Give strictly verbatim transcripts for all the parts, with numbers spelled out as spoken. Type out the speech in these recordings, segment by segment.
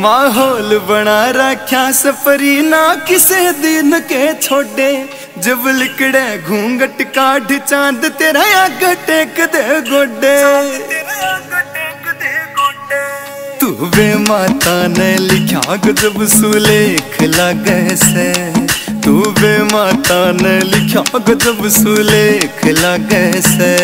माहौल बना रख्या सफरी ना किसे दिन के छोड़े। जब लिकड़े घूंघट काढ़ चांद तेरा अग टेक दे गोडे। तू बे माता ने लिखा गजब सुलेख लागे से। तू बे माता ने लिखा गजब सुलेख लागे से।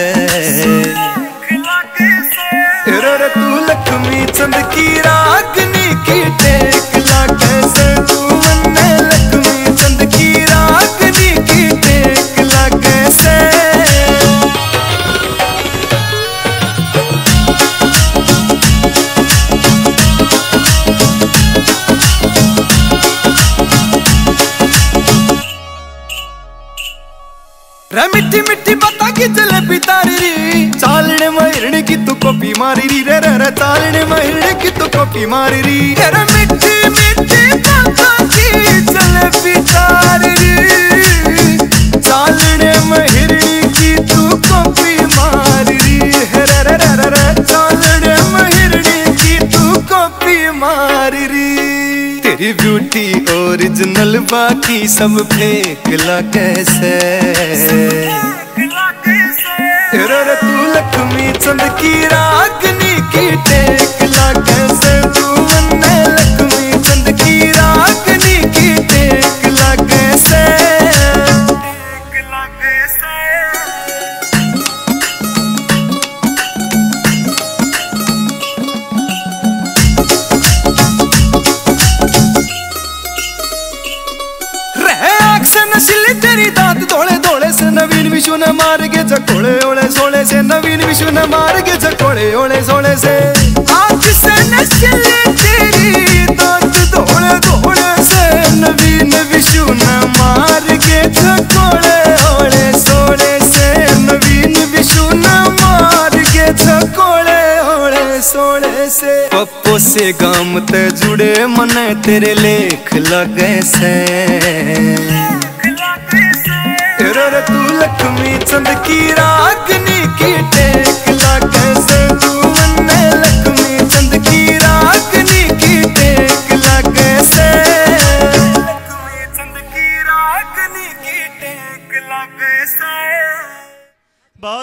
तू लक्ष्मी चंद की रागनी की टेक लागे से। तू मन्ने लक्ष्मी चंद की रागनी की टेक लागे से। रे मिठी मिठी बता की जलेबी तारी री चालने महिरने की तू कॉपी मारी री। रे रे रे चालने महिरने की तू कॉपी मारी री। रे मिठी मिठी बता की जलेबी तारी री चालने महिरने की तू कॉपी मारी री। रे रे रे रे चालने महिरने की तू कॉपी मारी री। तेरी ब्यूटी ओरिजिनल बाकी सब फेक ला कैसे। रे रे तू लक्ष्मी चंद की रागनी की टेक ला कैसे। तू मन्ने लक्ष्मी चंद की रागनी की टेक ला कैसे। तेरी दांत धोले धोले से नवीन विशु ने मार के झकोले ओले सोले से। नवीन विशु ने मार के झकोले ओले सोले से। आज से नस्ले तेरी दांत धोले धोले से नवीन विशु ने मार के झकोले ओले सोले से। नवीन विशु ने मार के झकोले ओले सोले से। पप्पो से गाम ते जुड़े मन तेरे लेख लगे से। रे रे तू लक्ष्मी चंद की रागनी की टेक ला कैसे।